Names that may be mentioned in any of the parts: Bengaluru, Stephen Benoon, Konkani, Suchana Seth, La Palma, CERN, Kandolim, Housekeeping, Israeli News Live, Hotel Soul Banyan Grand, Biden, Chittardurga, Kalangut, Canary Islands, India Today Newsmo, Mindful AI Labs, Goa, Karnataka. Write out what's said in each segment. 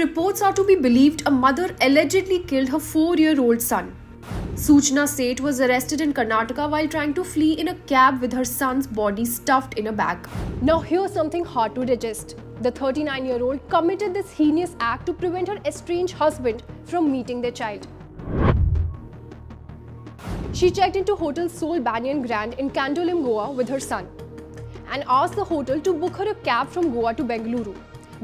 reports are to be believed, a mother allegedly killed her 4-year-old son. Suchana Seth was arrested in Karnataka while trying to flee in a cab with her son's body stuffed in a bag. Now here's something hard to digest. The 39-year-old committed this heinous act to prevent her estranged husband from meeting their child. She checked into Hotel Soul Banyan Grand in Kandolim, Goa with her son and asked the hotel to book her a cab from Goa to Bengaluru.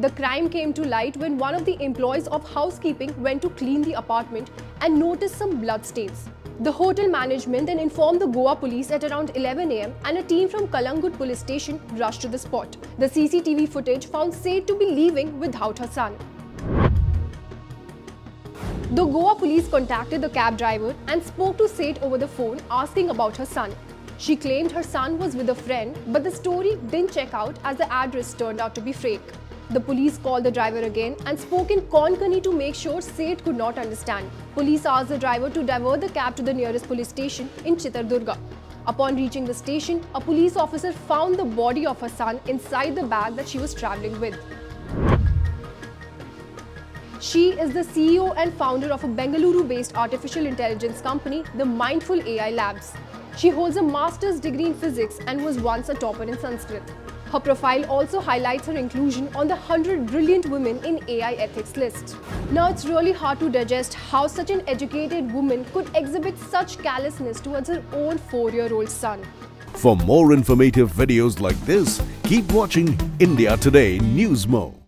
The crime came to light when one of the employees of Housekeeping went to clean the apartment and noticed some blood stains. The hotel management then informed the Goa police at around 11 AM and a team from Kalangut police station rushed to the spot. The CCTV footage found Seth to be leaving without her son. The Goa police contacted the cab driver and spoke to Seth over the phone asking about her son. She claimed her son was with a friend, but the story didn't check out as the address turned out to be fake. The police called the driver again and spoke in Konkani to make sure Seth could not understand. Police asked the driver to divert the cab to the nearest police station in Chittardurga. Upon reaching the station, a police officer found the body of her son inside the bag that she was traveling with. She is the CEO and founder of a Bengaluru-based artificial intelligence company, the Mindful AI Labs. She holds a master's degree in physics and was once a topper in Sanskrit. Her profile also highlights her inclusion on the 100 Brilliant Women in AI Ethics list. Now it's really hard to digest how such an educated woman could exhibit such callousness towards her own 4-year-old son. For more informative videos like this, keep watching India Today Newsmo.